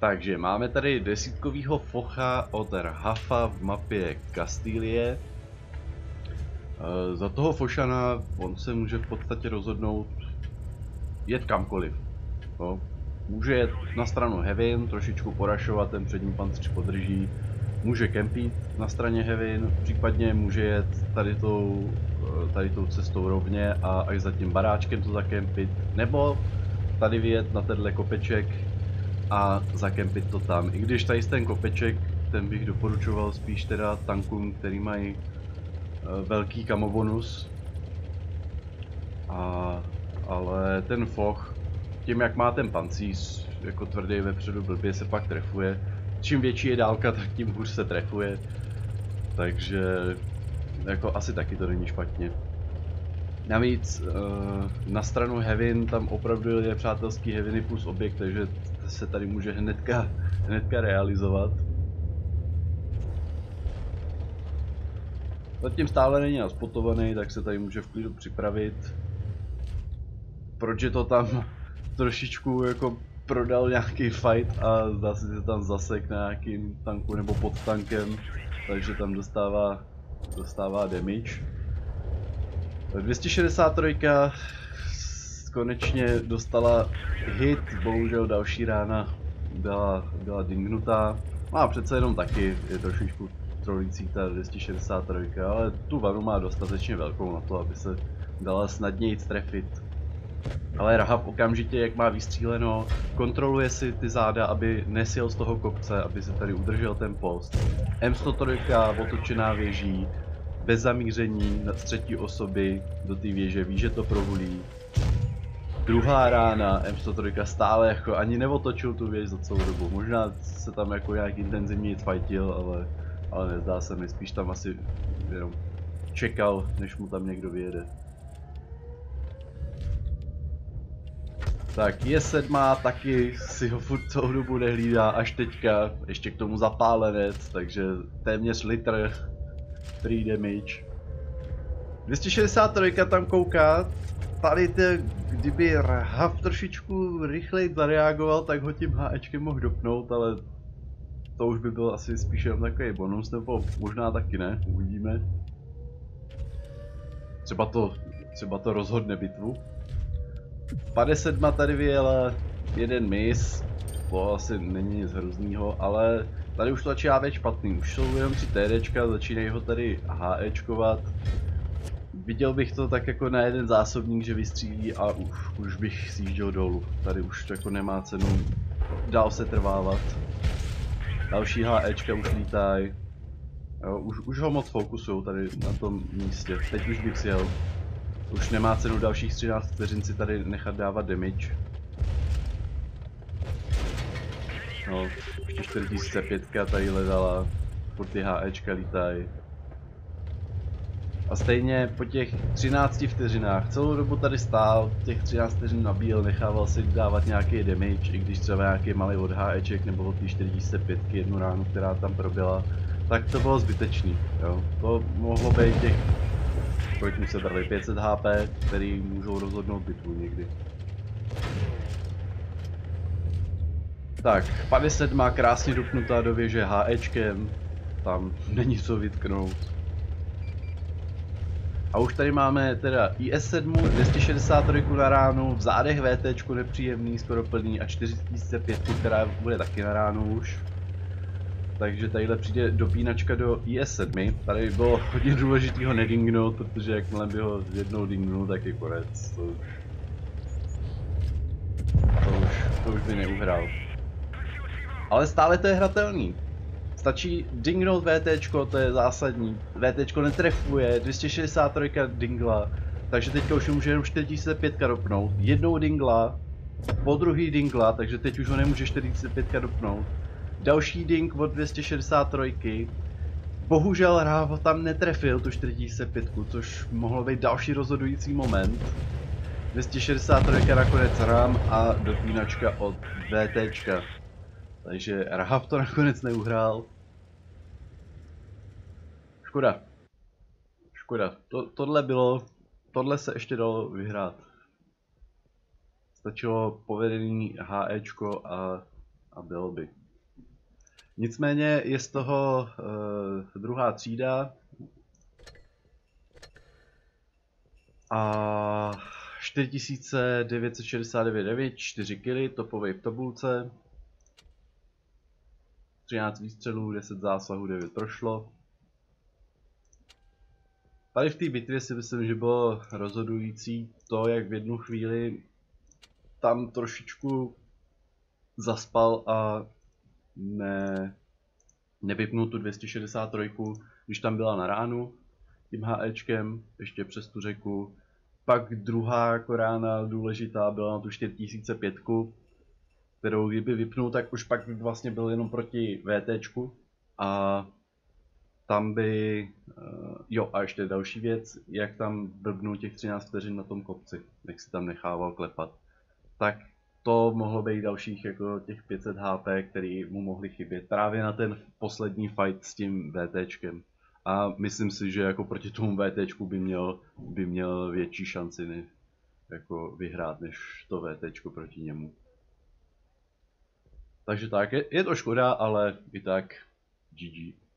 Takže máme tady desítkovýho focha od Rhafa v mapě Kastilie. Za toho fošana on se může v podstatě rozhodnout jet kamkoliv. No. Může jet na stranu Heaven, trošičku porašovat, ten přední pancíř podrží. Může kempit na straně Heaven, případně může jet tady tou cestou rovně a až za tím baráčkem to zakempit. Nebo tady vyjet na tenhle kopeček a zakempit to tam. I když tady ten kopeček, ten bych doporučoval spíš teda tankům, který mají velký kamobonus. Ale ten foch, tím jak má ten pancíř, jako tvrdý vepředu, blbě se pak trefuje. Čím větší je dálka, tak tím hůř se trefuje. Takže jako asi taky to není špatně. Navíc na stranu Heaven tam opravdu je přátelský Heaveny plus objekt, takže se tady může hnedka realizovat. Zatím stále není naspotovaný, tak se tady může v klidu připravit. Proč je to tam trošičku jako prodal nějaký fight a zdá se, že tam zasek na nějakým tanku nebo pod tankem, takže tam dostává damage. 263 konečně dostala hit, bohužel další rána byla dingnutá. Má přece jenom taky, je trošičku trolící ta 263, ale tu vanu má dostatečně velkou na to, aby se dala snadněji trefit. Ale Rhaf okamžitě, jak má vystříleno, kontroluje si ty záda, aby nesjel z toho kopce, aby se tady udržel ten post. M103 otočená věží, bez zamíření na třetí osoby do té věže, ví, že to prohulí. Druhá rána, M103 stále jako ani neotočil tu věž za celou dobu. Možná se tam jako nějak intenzivně fightil, ale nezdá se mi, spíš tam asi jenom čekal, než mu tam někdo vyjede. Tak IS7 taky si ho furt celou dobu nehlídá, až teďka, ještě k tomu zapálenec, takže téměř litr free damage. 263 tam kouká, tady kdyby Rhaf trošičku rychleji zareagoval, tak ho tím háčkem mohl dopnout, ale to už by byl asi spíš jen takový bonus, nebo možná taky ne, uvidíme. Třeba to rozhodne bitvu. 57 tady vyjela jeden mis, to asi není nic hroznýho, ale tady už to začíná být špatný, už jsou jenom 3 TDčka, začínají ho tady HEčkovat. Viděl bych to tak jako na jeden zásobník, že vystřílí a už bych sjížděl dolů, tady už to jako nemá cenu dál se trvávat. Další HEčka už lítají, už ho moc fokusujou tady na tom místě, teď už bych sjel. Už nemá cenu dalších 13 vteřin si tady nechat dávat damage. No, ještě 4005 tady ledala, furt ty HEčka lítají. A stejně po těch 13 vteřinách, celou dobu tady stál, těch 13 vteřin nabíl, nechával si dávat nějaký damage, i když třeba nějaký malý od HEček nebo od té 4005 jednu ránu, která tam proběla, tak to bylo zbytečný, jo. To mohlo být těch, kolik mu se brali, 500 HP, který můžou rozhodnout bitvu někdy. Tak, 57 má krásně dopnutá do věže HEčkem, tam není co vytknout. A už tady máme teda IS7, 263 na ránu, v zádech VTčku nepříjemný, skoro plný a 4005, která bude taky na ránu už. Takže tadyhle přijde dopínačka do IS7, tady by bylo hodně důležitý ho nedingnout, protože jakmile by ho jednou dingnul, tak je konec. To už by neuhrál. Ale stále to je hratelný. Stačí dingnout VTčko, to je zásadní. VTčko netrefuje, 263 dingla, takže teďka už může jenom 45 dopnout. Jednou dingla, po druhý dingla, takže teď už ho nemůže 45 dopnout. Další ding od 263, bohužel Rhaf ho tam netrefil tu 45, což mohlo být další rozhodující moment. 263 nakonec rám a dopínačka od VTčka. Takže Rhaf to nakonec neuhrál. Škoda. Škoda. Tohle se ještě dalo vyhrát. Stačilo povedený HEčko a a byl by. Nicméně je z toho druhá třída a 4969, 4 kg, topovej v tabulce, 13 výstřelů, 10 zásahů, 9 prošlo. Tady v té bitvě si myslím, že bylo rozhodující to, jak v jednu chvíli tam trošičku zaspal a nevypnul tu 263, když tam byla na ránu, tím HEčkem, ještě přes tu řeku. Pak druhá rána důležitá byla na tu 4005, kterou kdyby vypnul, tak už pak vlastně byl jenom proti VTčku a tam by, jo, a ještě další věc, jak tam blbnul těch 13 vteřin na tom kopci, jak si tam nechával klepat. Tak to mohlo být dalších jako těch 500 HP, který mu mohly chybět právě na ten poslední fight s tím VTčkem. A myslím si, že jako proti tomu VTčku by měl větší šanci jako vyhrát, než to VTčko proti němu. Takže tak, je to škoda, ale i tak GG.